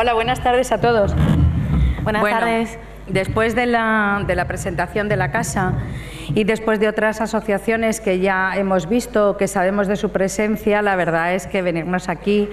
Hola, buenas tardes a todos. Buenas tardes. Después de la presentación de la casa y después de otras asociaciones que ya hemos visto, que sabemos de su presencia, la verdad es que venirnos aquí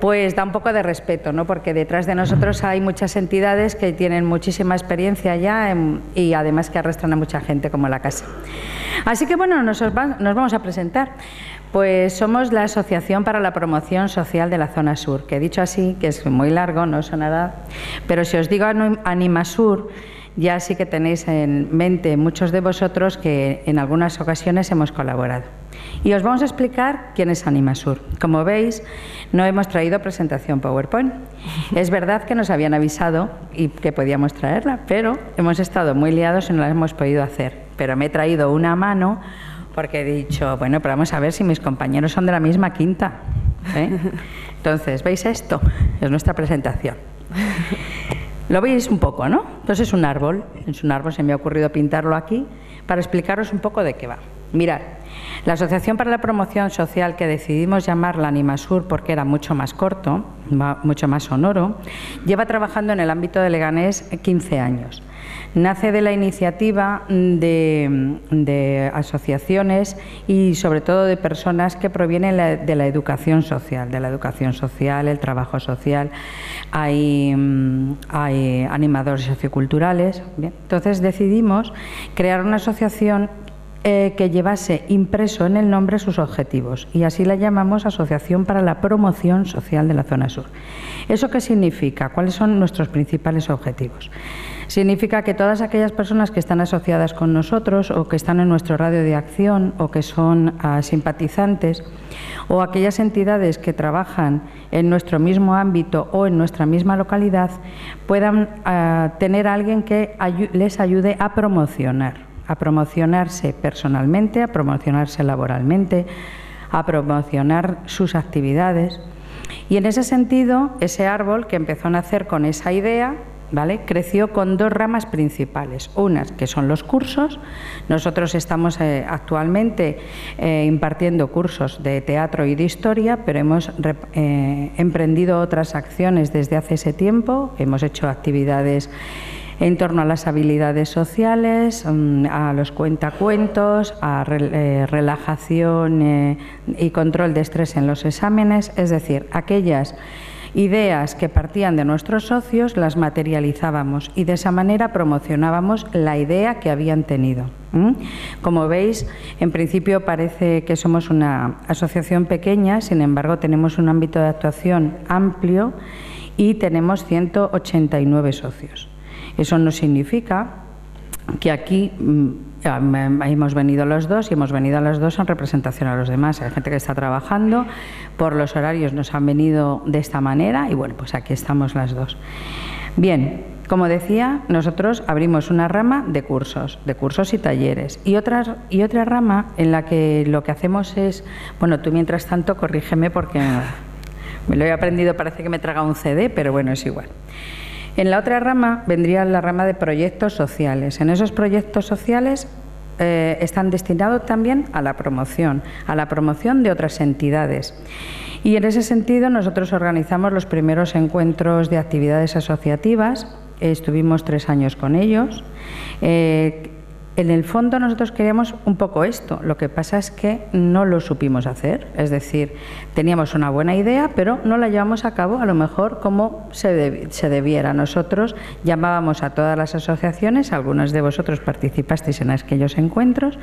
pues da un poco de respeto, ¿no? Porque detrás de nosotros hay muchas entidades que tienen muchísima experiencia ya y además que arrastran a mucha gente como la casa. Así que bueno, nos vamos a presentar. Pues somos la Asociación para la Promoción Social de la Zona Sur, que dicho así, que es muy largo, no sonará, pero si os digo Animasur, ya sí que tenéis en mente muchos de vosotros que en algunas ocasiones hemos colaborado. Y os vamos a explicar quién es Animasur. Como veis, no hemos traído presentación PowerPoint. Es verdad que nos habían avisado y que podíamos traerla, pero hemos estado muy liados y no la hemos podido hacer. Pero me he traído una a mano, porque he dicho, bueno, pero vamos a ver si mis compañeros son de la misma quinta, ¿eh? Entonces, ¿veis esto? Es nuestra presentación. Lo veis un poco, ¿no? Entonces es un árbol, se me ha ocurrido pintarlo aquí para explicaros un poco de qué va. Mirad, la Asociación para la Promoción Social, que decidimos llamarla Animasur porque era mucho más corto, mucho más sonoro, lleva trabajando en el ámbito de Leganés 15 años. Nace de la iniciativa de asociaciones y sobre todo de personas que provienen de la educación social, el trabajo social, hay animadores socioculturales. Bien. Entonces decidimos crear una asociación que llevase impreso en el nombre sus objetivos, y así la llamamos Asociación para la Promoción Social de la Zona Sur. ¿Eso qué significa? ¿Cuáles son nuestros principales objetivos? Significa que todas aquellas personas que están asociadas con nosotros o que están en nuestro radio de acción o que son simpatizantes o aquellas entidades que trabajan en nuestro mismo ámbito o en nuestra misma localidad puedan tener a alguien que les ayude a promocionar, a promocionarse personalmente, a promocionarse laboralmente, a promocionar sus actividades. Y en ese sentido, ese árbol que empezó a nacer con esa idea, ¿vale?, creció con dos ramas principales. Unas que son los cursos. Nosotros estamos actualmente impartiendo cursos de teatro y de historia, pero hemos emprendido otras acciones desde hace ese tiempo. Hemos hecho actividades en torno a las habilidades sociales, a los cuentacuentos, a relajación y control de estrés en los exámenes, es decir, aquellas ideas que partían de nuestros socios las materializábamos y de esa manera promocionábamos la idea que habían tenido. Como veis, en principio parece que somos una asociación pequeña, sin embargo tenemos un ámbito de actuación amplio y tenemos 189 socios. Eso no significa que aquí hemos venido los dos y hemos venido a los dos en representación a los demás. Hay gente que está trabajando, por los horarios nos han venido de esta manera y bueno, pues aquí estamos las dos. Bien, como decía, nosotros abrimos una rama de cursos y talleres y otra rama en la que lo que hacemos es, bueno, tú mientras tanto corrígeme porque me lo he aprendido, parece que me traga un CD, pero bueno, es igual. En la otra rama vendría la rama de proyectos sociales. En esos proyectos sociales están destinados también a la promoción de otras entidades. Y en ese sentido nosotros organizamos los primeros encuentros de actividades asociativas, estuvimos 3 años con ellos. En el fondo nosotros queríamos un poco esto, lo que pasa es que no lo supimos hacer, es decir, teníamos una buena idea, pero no la llevamos a cabo a lo mejor como se debiera. Nosotros llamábamos a todas las asociaciones, algunos de vosotros participasteis en aquellos encuentros,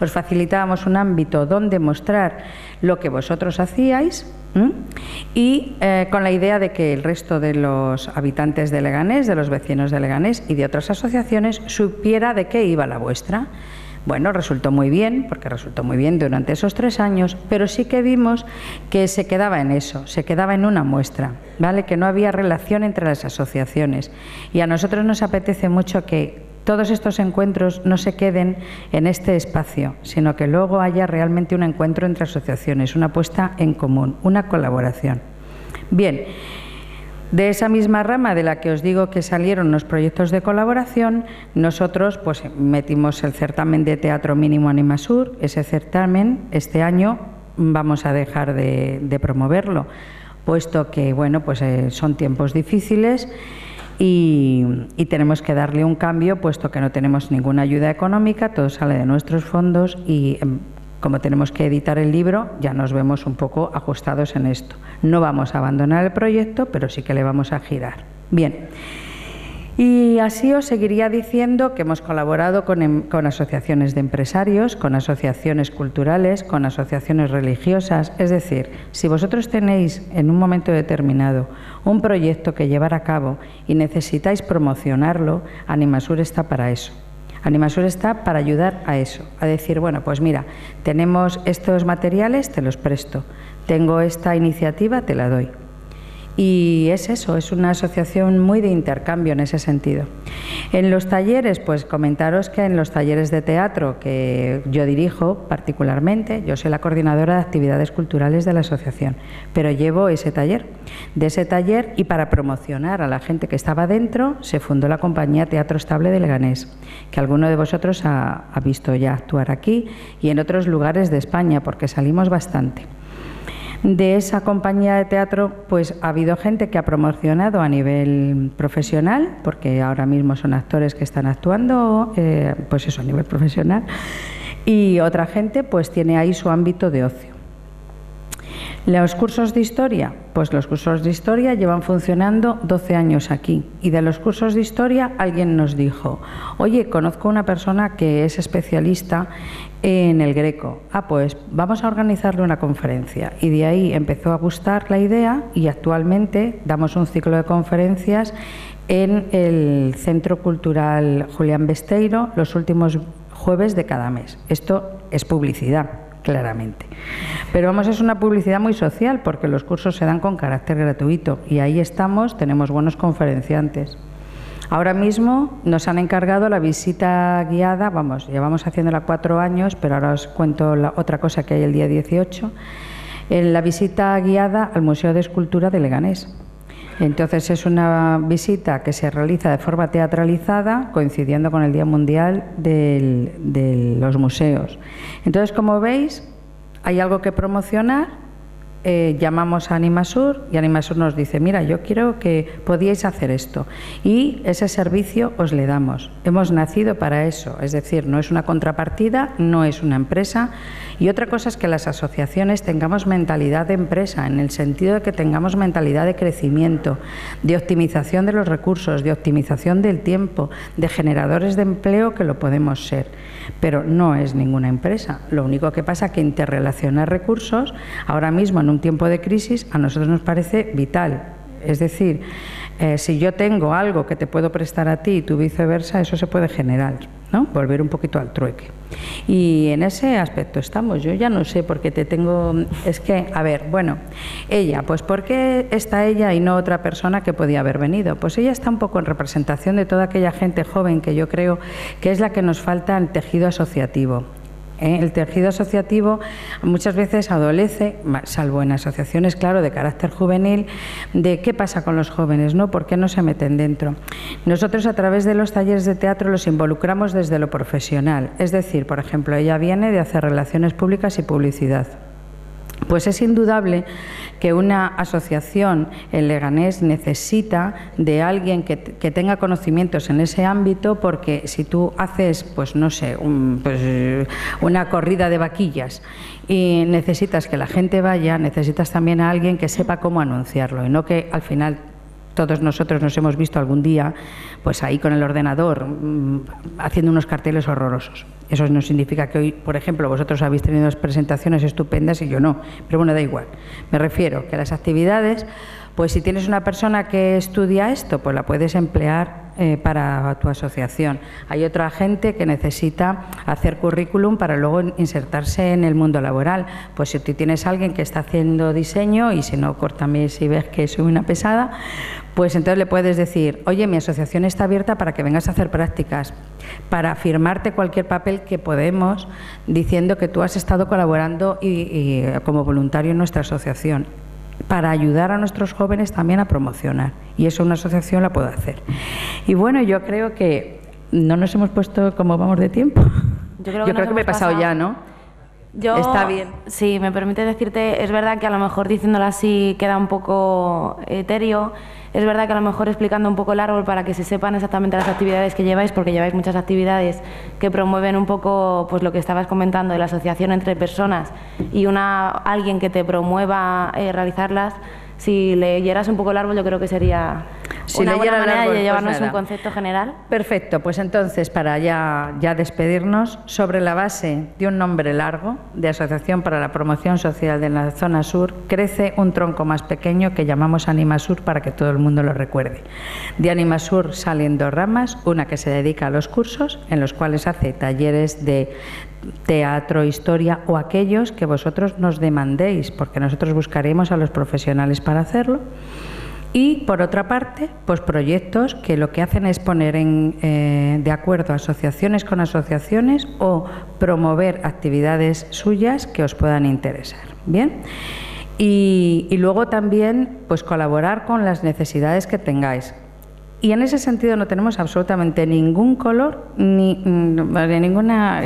os facilitábamos un ámbito donde mostrar lo que vosotros hacíais, y con la idea de que el resto de los habitantes de Leganés, de los vecinos de Leganés y de otras asociaciones supiera de qué iba la vuestra. Bueno, resultó muy bien, porque resultó muy bien durante esos 3 años, pero sí que vimos que se quedaba en eso, se quedaba en una muestra, ¿vale? Que no había relación entre las asociaciones y a nosotros nos apetece mucho que todos estos encuentros no se queden en este espacio, sino que luego haya realmente un encuentro entre asociaciones, una puesta en común, una colaboración. Bien, de esa misma rama de la que os digo que salieron los proyectos de colaboración, nosotros pues metimos el certamen de teatro mínimo Animasur. Ese certamen este año vamos a dejar de promoverlo. puesto que bueno, pues son tiempos difíciles y tenemos que darle un cambio, puesto que no tenemos ninguna ayuda económica, todo sale de nuestros fondos y como tenemos que editar el libro, ya nos vemos un poco ajustados en esto. No vamos a abandonar el proyecto, pero sí que le vamos a girar. Bien. Y así os seguiría diciendo que hemos colaborado con asociaciones de empresarios, con asociaciones culturales, con asociaciones religiosas. Es decir, si vosotros tenéis en un momento determinado un proyecto que llevar a cabo y necesitáis promocionarlo, Animasur está para eso. Animasur está para ayudar a eso, a decir, bueno, pues mira, tenemos estos materiales, te los presto, tengo esta iniciativa, te la doy. Y es eso, es una asociación muy de intercambio en ese sentido. En los talleres, pues comentaros que en los talleres de teatro que yo dirijo particularmente, yo soy la coordinadora de actividades culturales de la asociación, pero llevo ese taller. De ese taller y para promocionar a la gente que estaba dentro, se fundó la compañía Teatro Estable de Leganés, que alguno de vosotros ha visto ya actuar aquí y en otros lugares de España, porque salimos bastante. De esa compañía de teatro, pues ha habido gente que ha promocionado a nivel profesional, porque ahora mismo son actores que están actuando, pues eso, a nivel profesional, y otra gente pues tiene ahí su ámbito de ocio. Los cursos de historia, pues los cursos de historia llevan funcionando 12 años aquí y de los cursos de historia alguien nos dijo, oye, conozco una persona que es especialista en el greco, pues vamos a organizarle una conferencia y de ahí empezó a gustar la idea y actualmente damos un ciclo de conferencias en el Centro Cultural Julián Besteiro los últimos jueves de cada mes. Esto es publicidad, claramente. Pero vamos, es una publicidad muy social porque los cursos se dan con carácter gratuito y ahí estamos, tenemos buenos conferenciantes. Ahora mismo nos han encargado la visita guiada, vamos, llevamos haciéndola 4 años, pero ahora os cuento la otra cosa que hay el día 18, en la visita guiada al Museo de Escultura de Leganés. Entonces es una visita que se realiza de forma teatralizada, coincidiendo con el Día Mundial de los Museos. Entonces, como veis, hay algo que promocionar, llamamos a Animasur y Animasur nos dice, mira, yo quiero que podíais hacer esto y ese servicio os le damos. Hemos nacido para eso, es decir, no es una contrapartida, no es una empresa y otra cosa es que las asociaciones tengamos mentalidad de empresa, en el sentido de que tengamos mentalidad de crecimiento, de optimización de los recursos, de optimización del tiempo, de generadores de empleo que lo podemos ser, pero no es ninguna empresa. Lo único que pasa es que interrelacionar recursos ahora mismo en un tiempo de crisis a nosotros nos parece vital, es decir, si yo tengo algo que te puedo prestar a ti y tú viceversa, eso se puede generar, ¿no? Volver un poquito al trueque y en ese aspecto estamos. Yo ya no sé por qué te tengo, es que, a ver, bueno, ella, pues ¿por qué está ella y no otra persona que podía haber venido? Pues ella está un poco en representación de toda aquella gente joven que yo creo que es la que nos falta en tejido asociativo. El tejido asociativo muchas veces adolece, salvo en asociaciones, claro, de carácter juvenil, de qué pasa con los jóvenes, ¿no? ¿Por qué no se meten dentro? Nosotros a través de los talleres de teatro los involucramos desde lo profesional, es decir, por ejemplo, ella viene de hacer relaciones públicas y publicidad. Pues es indudable que una asociación en Leganés necesita de alguien que tenga conocimientos en ese ámbito, porque si tú haces, pues no sé, una corrida de vaquillas y necesitas que la gente vaya, necesitas también a alguien que sepa cómo anunciarlo y no que al final... Todos nosotros nos hemos visto algún día pues ahí con el ordenador haciendo unos carteles horrorosos. Eso no significa que hoy, por ejemplo, vosotros habéis tenido unas presentaciones estupendas y yo no, pero bueno, da igual. Me refiero que las actividades, pues si tienes una persona que estudia esto, pues la puedes emplear para tu asociación. Hay otra gente que necesita hacer currículum para luego insertarse en el mundo laboral. Pues si tú tienes a alguien que está haciendo diseño, y si no, córtame si ves que soy una pesada, pues entonces le puedes decir, oye, mi asociación está abierta para que vengas a hacer prácticas, para firmarte cualquier papel que podemos, diciendo que tú has estado colaborando y como voluntario en nuestra asociación, para ayudar a nuestros jóvenes también a promocionar. Y eso una asociación la puede hacer. Y bueno, yo creo que no nos hemos puesto como vamos de tiempo. Yo creo que me he pasado ya, ¿no? Yo, está bien. Sí, me permite decirte, es verdad que a lo mejor diciéndolo así queda un poco etéreo, es verdad que a lo mejor explicando un poco el árbol para que se sepan exactamente las actividades que lleváis, porque lleváis muchas actividades que promueven un poco pues lo que estabas comentando de la asociación entre personas y alguien que te promueva realizarlas. Si leyeras un poco el árbol, yo creo que sería una buena manera de llevarnos un concepto general. Perfecto, pues entonces, para ya despedirnos, sobre la base de un nombre largo, de Asociación para la Promoción Social de la Zona Sur, crece un tronco más pequeño que llamamos Animasur para que todo el mundo lo recuerde. De Animasur salen dos ramas, una que se dedica a los cursos, en los cuales hace talleres de teatro, historia o aquellos que vosotros nos demandéis, porque nosotros buscaremos a los profesionales para hacerlo. Y por otra parte, pues proyectos que lo que hacen es poner de acuerdo asociaciones con asociaciones o promover actividades suyas que os puedan interesar. Bien. Y luego también pues colaborar con las necesidades que tengáis. Y en ese sentido no tenemos absolutamente ningún color ni ninguna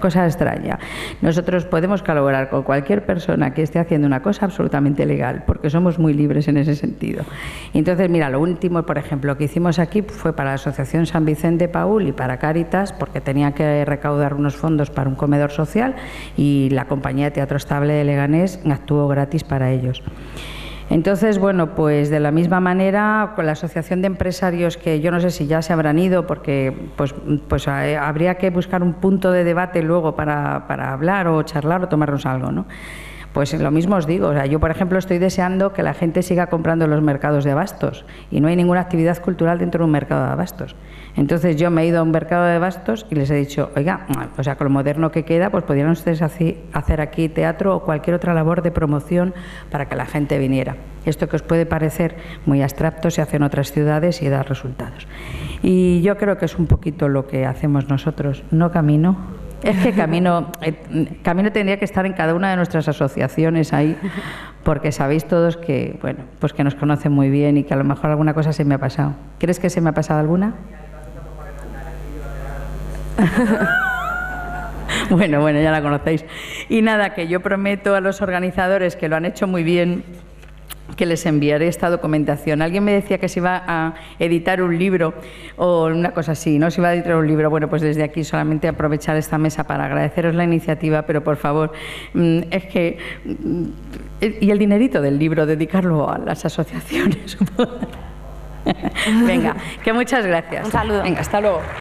cosa extraña. Nosotros podemos colaborar con cualquier persona que esté haciendo una cosa absolutamente legal, porque somos muy libres en ese sentido. Entonces, mira, lo último, por ejemplo, que hicimos aquí fue para la Asociación San Vicente de Paúl y para Cáritas, porque tenía que recaudar unos fondos para un comedor social y la compañía de Teatro Estable de Leganés actuó gratis para ellos. Entonces, bueno, pues de la misma manera con la asociación de empresarios, que yo no sé si ya se habrán ido, porque pues habría que buscar un punto de debate luego para hablar o charlar o tomarnos algo, ¿no? Pues lo mismo os digo, o sea, yo por ejemplo estoy deseando que la gente siga comprando en los mercados de abastos y no hay ninguna actividad cultural dentro de un mercado de abastos. Entonces yo me he ido a un mercado de abastos y les he dicho, oiga, o sea, con lo moderno que queda, pues podrían ustedes hacer aquí teatro o cualquier otra labor de promoción para que la gente viniera. Esto que os puede parecer muy abstracto se hace en otras ciudades y da resultados. Y yo creo que es un poquito lo que hacemos nosotros, ¿no, Camino? Es que Camino tendría que estar en cada una de nuestras asociaciones ahí, porque sabéis todos que, bueno, pues que nos conocen muy bien y que a lo mejor alguna cosa se me ha pasado. ¿Crees que se me ha pasado alguna? Bueno, ya la conocéis. Y nada, que yo prometo a los organizadores, que lo han hecho muy bien, que les enviaré esta documentación. Alguien me decía que se iba a editar un libro o una cosa así, ¿no? Se iba a editar un libro. Bueno, pues desde aquí solamente aprovechar esta mesa para agradeceros la iniciativa, pero por favor, es que... Y el dinerito del libro, dedicarlo a las asociaciones. Venga, que muchas gracias. Un saludo. Venga, hasta luego.